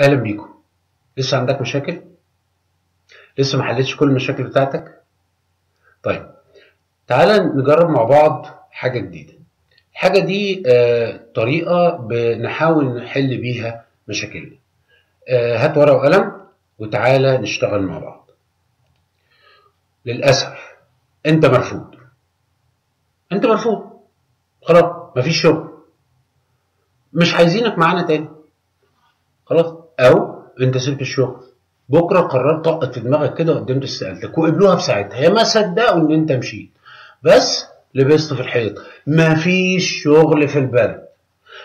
اهلا بيكم. لسه عندك مشاكل؟ لسه ما حلتش كل المشاكل بتاعتك؟ طيب تعالى نجرب مع بعض حاجه جديده. الحاجه دي طريقه بنحاول نحل بيها مشاكلنا. هات ورقه وقلم وتعالى نشتغل مع بعض. للاسف انت مرفوض، انت مرفوض، خلاص مفيش شغل، مش عايزينك معانا تاني، خلاص. او انت سبت الشغل، بكره قرار طقت في دماغك كده وقدمت استقالتك وقبلوها بساعتها، هي ما صدقوا ان انت مشيت، بس لبست في الحيط، مفيش شغل في البلد،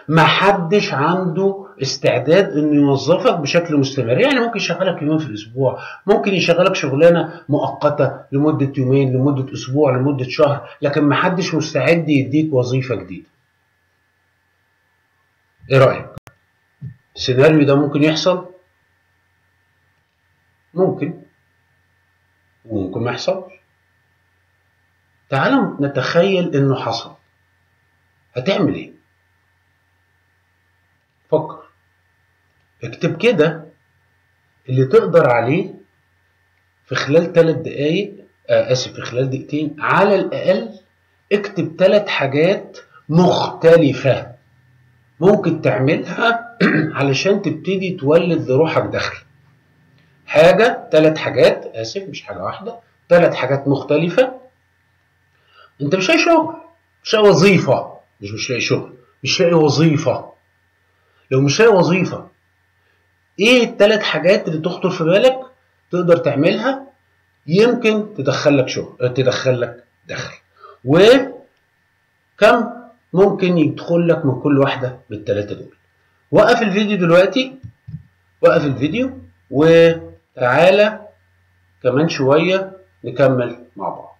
محدش عنده استعداد انه يوظفك بشكل مستمر. يعني ممكن يشغلك يومين في الاسبوع، ممكن يشغلك شغلانه مؤقته لمده يومين، لمده اسبوع، لمده شهر، لكن محدش مستعد يديك وظيفه جديده. ايه رايك؟ السيناريو ده ممكن يحصل؟ ممكن، وممكن ما يحصلش. تعالوا نتخيل انه حصل، هتعمل ايه؟ فكر، اكتب كده اللي تقدر عليه في خلال 3 دقايق، اسف في خلال دقيقتين على الاقل. اكتب 3 حاجات مختلفة ممكن تعملها علشان تبتدي تولد لروحك دخل. 3 حاجات، اسف مش حاجة واحدة، 3 حاجات مختلفة. انت مش لاقي شغل، مش لاقي وظيفة، مش لاقي شغل، مش لاقي وظيفة. لو مش لاقي وظيفة، ايه ال3 حاجات اللي تخطر في بالك تقدر تعملها يمكن تدخلك شغل، تدخلك دخل، وكم ممكن يدخل لك من كل واحدة بال3 دول. وقف الفيديو دلوقتي، وقف الفيديو وتعالى كمان شوية نكمل مع بعض.